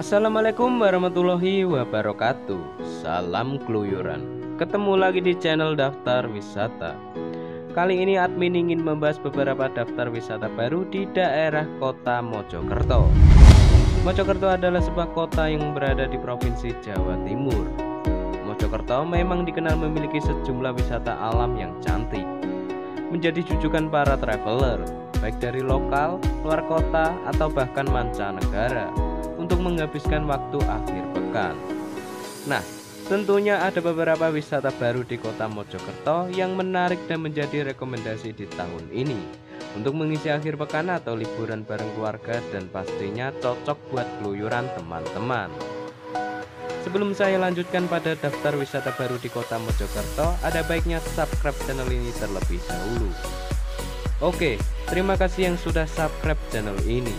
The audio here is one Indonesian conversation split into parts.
Assalamualaikum warahmatullahi wabarakatuh. Salam keluyuran. Ketemu lagi di channel Daftar Wisata. Kali ini admin ingin membahas beberapa daftar wisata baru di daerah kota Mojokerto. Mojokerto adalah sebuah kota yang berada di provinsi Jawa Timur. Mojokerto memang dikenal memiliki sejumlah wisata alam yang cantik, menjadi jujukan para traveler, baik dari lokal, luar kota, atau bahkan mancanegara, untuk menghabiskan waktu akhir pekan. Nah, tentunya ada beberapa wisata baru di kota Mojokerto yang menarik dan menjadi rekomendasi di tahun ini untuk mengisi akhir pekan atau liburan bareng keluarga, dan pastinya cocok buat keluyuran teman-teman. Sebelum saya lanjutkan pada daftar wisata baru di kota Mojokerto, ada baiknya subscribe channel ini terlebih dahulu. Oke, terima kasih yang sudah subscribe channel ini.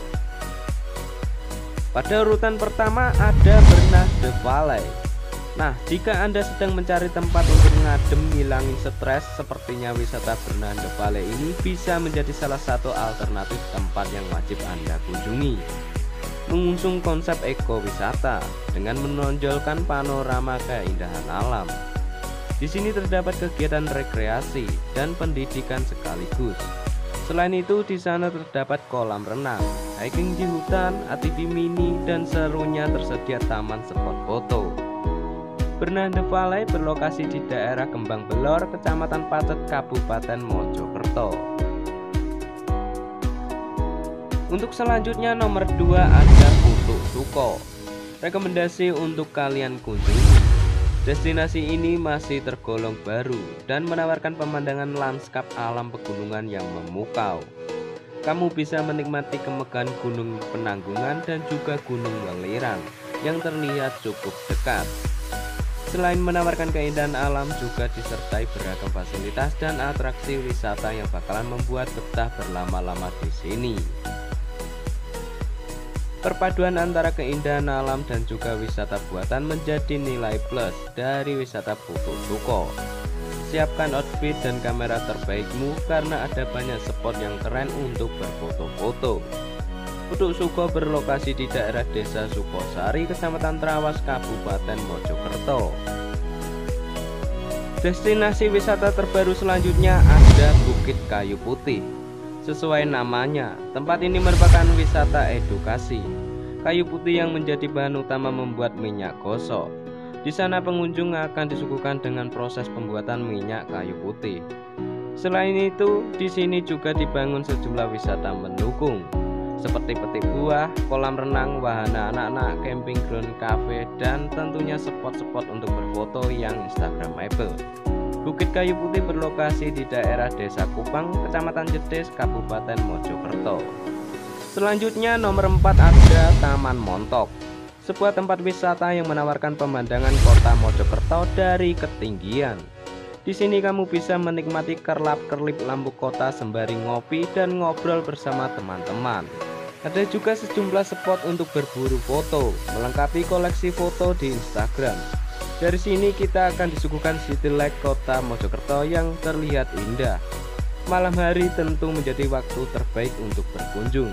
Pada urutan pertama ada Bernah de Vallei. Nah, jika Anda sedang mencari tempat untuk ngadem ngilangin stres, sepertinya wisata Bernah de Vallei ini bisa menjadi salah satu alternatif tempat yang wajib Anda kunjungi. Mengusung konsep ekowisata dengan menonjolkan panorama keindahan alam. Di sini terdapat kegiatan rekreasi dan pendidikan sekaligus. Selain itu, di sana terdapat kolam renang, hiking di hutan, ATV mini, dan serunya tersedia taman spot foto. Bernah de Vallei berlokasi di daerah Kembang Belor, Kecamatan Pacet, Kabupaten Mojokerto. Untuk selanjutnya nomor 2 ada Puthuk Soko. Rekomendasi untuk kalian kunjungi. Destinasi ini masih tergolong baru dan menawarkan pemandangan lanskap alam pegunungan yang memukau. Kamu bisa menikmati kemegahan Gunung Penanggungan dan juga Gunung Welirang yang terlihat cukup dekat. Selain menawarkan keindahan alam, juga disertai beragam fasilitas dan atraksi wisata yang bakalan membuat betah berlama-lama di sini. Perpaduan antara keindahan alam dan juga wisata buatan menjadi nilai plus dari wisata Puthuk Soko. Siapkan outfit dan kamera terbaikmu karena ada banyak spot yang keren untuk berfoto-foto. Puthuk Soko berlokasi di daerah Desa Sukosari, Kecamatan Trawas, Kabupaten Mojokerto. Destinasi wisata terbaru selanjutnya ada Bukit Kayu Putih. Sesuai namanya, tempat ini merupakan wisata edukasi. Kayu putih yang menjadi bahan utama membuat minyak gosok. Di sana pengunjung akan disuguhkan dengan proses pembuatan minyak kayu putih. Selain itu, di sini juga dibangun sejumlah wisata mendukung, seperti petik buah, kolam renang, wahana anak-anak, camping ground, cafe, dan tentunya spot-spot untuk berfoto yang instagramable. Bukit Kayu Putih berlokasi di daerah Desa Kupang, Kecamatan Jetis, Kabupaten Mojokerto. Selanjutnya nomor 4 ada Taman Montok. Sebuah tempat wisata yang menawarkan pemandangan kota Mojokerto dari ketinggian. Di sini kamu bisa menikmati kerlap-kerlip lampu kota sembari ngopi dan ngobrol bersama teman-teman. Ada juga sejumlah spot untuk berburu foto, melengkapi koleksi foto di Instagram. Dari sini kita akan disuguhkan city light kota Mojokerto yang terlihat indah. Malam hari tentu menjadi waktu terbaik untuk berkunjung.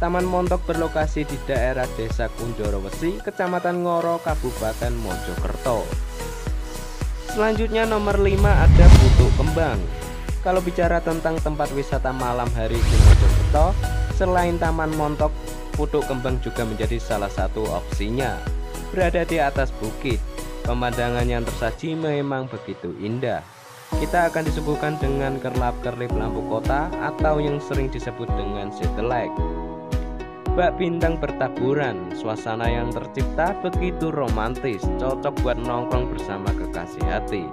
Taman Montok berlokasi di daerah Desa Kunjorowesi, Kecamatan Ngoro, Kabupaten Mojokerto. Selanjutnya nomor 5 ada Puthuk Kembang. Kalau bicara tentang tempat wisata malam hari di Mojokerto, selain Taman Montok, Puthuk Kembang juga menjadi salah satu opsinya. Berada di atas bukit, pemandangan yang tersaji memang begitu indah. Kita akan disuguhkan dengan kerlap-kerlip lampu kota atau yang sering disebut dengan setelek. Bak bintang bertaburan, suasana yang tercipta begitu romantis, cocok buat nongkrong bersama kekasih hati.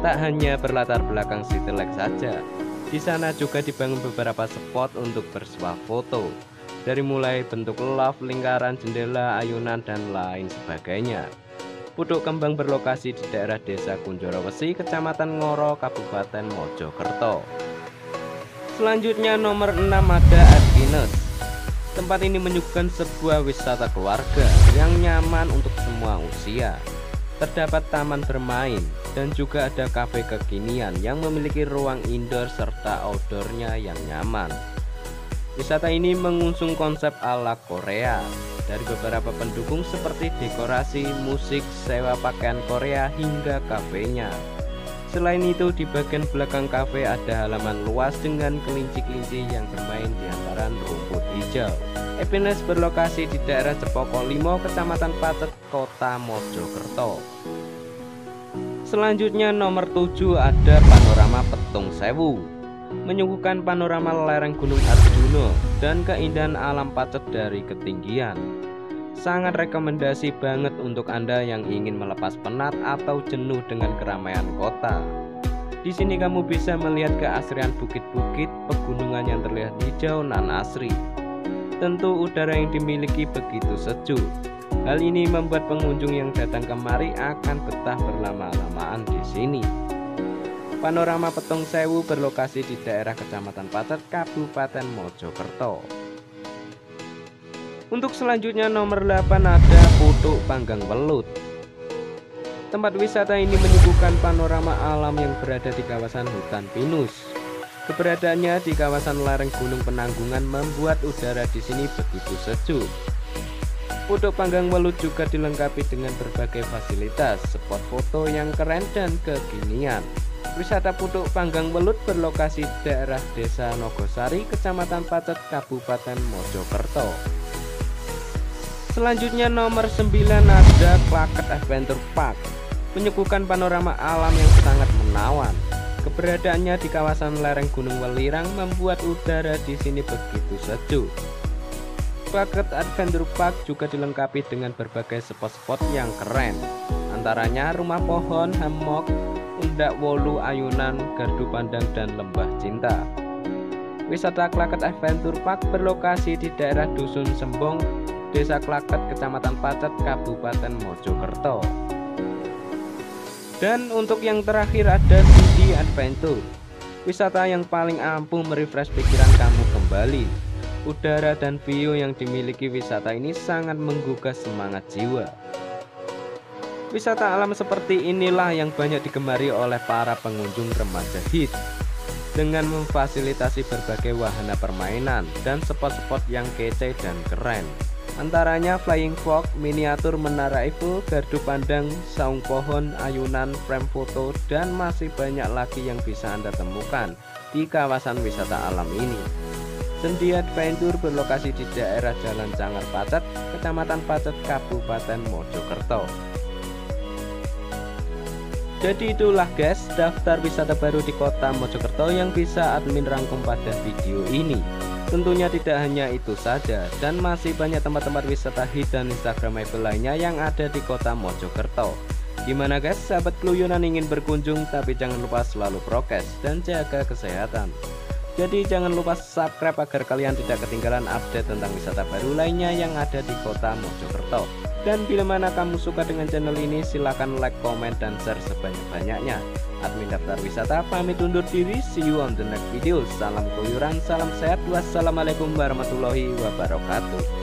Tak hanya berlatar belakang setelek saja, di sana juga dibangun beberapa spot untuk bersuah foto. Dari mulai bentuk love, lingkaran, jendela, ayunan, dan lain sebagainya. Puthuk Kembang berlokasi di daerah Desa Kunjorowesi, Kecamatan Ngoro, Kabupaten Mojokerto. Selanjutnya nomor 6 ada Epinest. Tempat ini menyuguhkan sebuah wisata keluarga yang nyaman untuk semua usia. Terdapat taman bermain dan juga ada kafe kekinian yang memiliki ruang indoor serta outdoornya yang nyaman. Wisata ini mengusung konsep ala Korea, dari beberapa pendukung seperti dekorasi, musik, sewa pakaian Korea, hingga kafenya. Selain itu, di bagian belakang kafe ada halaman luas dengan kelinci-kelinci yang bermain di antara rumput hijau. Epinest berlokasi di daerah Cepoko Limo, Kecamatan Pacet, Kota Mojokerto. Selanjutnya nomor 7 ada Panorama Petung Sewu. Menyuguhkan panorama lereng Gunung Arjuna dan keindahan alam Pacet dari ketinggian. Sangat rekomendasi banget untuk Anda yang ingin melepas penat atau jenuh dengan keramaian kota. Di sini kamu bisa melihat keasrian bukit-bukit, pegunungan yang terlihat hijau nan asri. Tentu udara yang dimiliki begitu sejuk. Hal ini membuat pengunjung yang datang kemari akan betah berlama-lamaan di sini. Panorama Petung Sewu berlokasi di daerah Kecamatan Pacet, Kabupaten Mojokerto. Untuk selanjutnya nomor 8 ada Puthuk Panggang Welut. Tempat wisata ini menyuguhkan panorama alam yang berada di kawasan hutan pinus. Keberadaannya di kawasan lereng Gunung Penanggungan membuat udara di sini begitu sejuk. Puthuk Panggang Welut juga dilengkapi dengan berbagai fasilitas, spot foto yang keren dan kekinian. Wisata Puthuk Panggang Welut berlokasi di daerah Desa Nogosari, Kecamatan Pacet, Kabupaten Mojokerto. Selanjutnya nomor 9 ada Klaket Adventure Park. Menyuguhkan panorama alam yang sangat menawan. Keberadaannya di kawasan lereng Gunung Welirang membuat udara di sini begitu sejuk. Klaket Adventure Park juga dilengkapi dengan berbagai spot-spot yang keren. Antaranya rumah pohon, hammock, undak wolu, ayunan, gardu pandang, dan lembah cinta. Wisata Klaket Adventure Park berlokasi di daerah Dusun Sembong, Desa Klaket, Kecamatan Pacet, Kabupaten Mojokerto. Dan untuk yang terakhir ada Sendi Adventure. Wisata yang paling ampuh merefresh pikiran kamu kembali. Udara dan view yang dimiliki wisata ini sangat menggugah semangat jiwa. Wisata alam seperti inilah yang banyak digemari oleh para pengunjung remaja hits, dengan memfasilitasi berbagai wahana permainan dan spot-spot yang kece dan keren. Antaranya flying fox, miniatur menara Eiffel, gardu pandang, saung pohon, ayunan, frame foto, dan masih banyak lagi yang bisa Anda temukan di kawasan wisata alam ini. Sendi Adventure berlokasi di daerah Jalan Cangar Pacet, Kecamatan Pacet, Kabupaten Mojokerto. Jadi itulah guys, daftar wisata baru di kota Mojokerto yang bisa admin rangkum pada video ini. Tentunya tidak hanya itu saja, dan masih banyak tempat-tempat wisata hits dan instagramable lainnya yang ada di kota Mojokerto. Gimana guys, sahabat keluyunan ingin berkunjung tapi jangan lupa selalu prokes dan jaga kesehatan. Jadi jangan lupa subscribe agar kalian tidak ketinggalan update tentang wisata baru lainnya yang ada di kota Mojokerto. Dan bila mana kamu suka dengan channel ini, silahkan like, comment, dan share sebanyak-banyaknya. Admin daftar wisata pamit undur diri, see you on the next video. Salam keluyuran, salam sehat, wassalamualaikum warahmatullahi wabarakatuh.